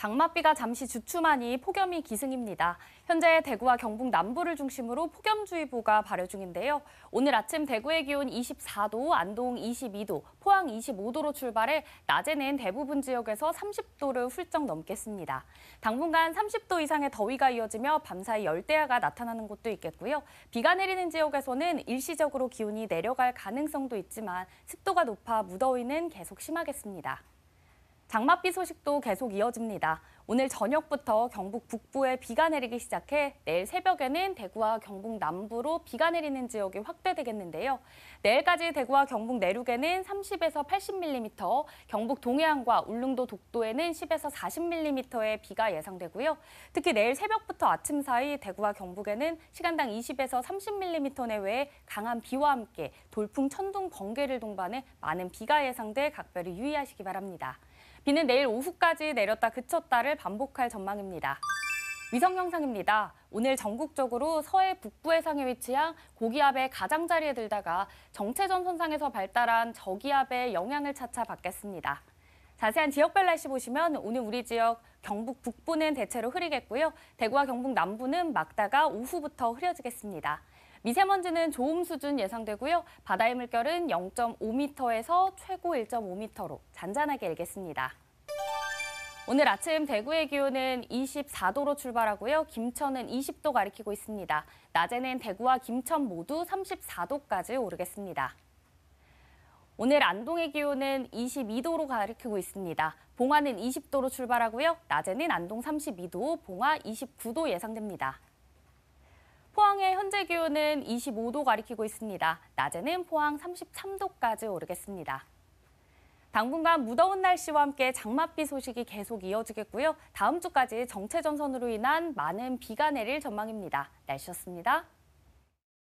장맛비가 잠시 주춤하니 폭염이 기승입니다. 현재 대구와 경북 남부를 중심으로 폭염주의보가 발효 중인데요. 오늘 아침 대구의 기온 24도, 안동 22도, 포항 25도로 출발해 낮에는 대부분 지역에서 30도를 훌쩍 넘겠습니다. 당분간 30도 이상의 더위가 이어지며 밤사이 열대야가 나타나는 곳도 있겠고요. 비가 내리는 지역에서는 일시적으로 기온이 내려갈 가능성도 있지만 습도가 높아 무더위는 계속 심하겠습니다. 장맛비 소식도 계속 이어집니다. 오늘 저녁부터 경북 북부에 비가 내리기 시작해 내일 새벽에는 대구와 경북 남부로 비가 내리는 지역이 확대되겠는데요. 내일까지 대구와 경북 내륙에는 30에서 80mm, 경북 동해안과 울릉도 독도에는 10에서 40mm의 비가 예상되고요. 특히 내일 새벽부터 아침 사이 대구와 경북에는 시간당 20에서 30mm 내외의 강한 비와 함께 돌풍, 천둥, 번개를 동반해 많은 비가 예상돼 각별히 유의하시기 바랍니다. 비는 내일 오후까지 내렸다 그쳤다를 반복할 전망입니다. 위성 영상입니다. 오늘 전국적으로 서해 북부 해상에 위치한 고기압의 가장자리에 들다가 정체전 선상에서 발달한 저기압의 영향을 차차 받겠습니다. 자세한 지역별 날씨 보시면 오늘 우리 지역 경북 북부는 대체로 흐리겠고요. 대구와 경북 남부는 막다가 오후부터 흐려지겠습니다. 미세먼지는 좋음 수준 예상되고요. 바다의 물결은 0.5m에서 최고 1.5m로 잔잔하게 일겠습니다. 오늘 아침 대구의 기온은 24도로 출발하고요. 김천은 20도 가리키고 있습니다. 낮에는 대구와 김천 모두 34도까지 오르겠습니다. 오늘 안동의 기온은 22도로 가리키고 있습니다. 봉화는 20도로 출발하고요. 낮에는 안동 32도, 봉화 29도 예상됩니다. 포항의 현재 기온은 25도 가리키고 있습니다. 낮에는 포항 33도까지 오르겠습니다. 당분간 무더운 날씨와 함께 장맛비 소식이 계속 이어지겠고요. 다음 주까지 정체전선으로 인한 많은 비가 내릴 전망입니다. 날씨였습니다.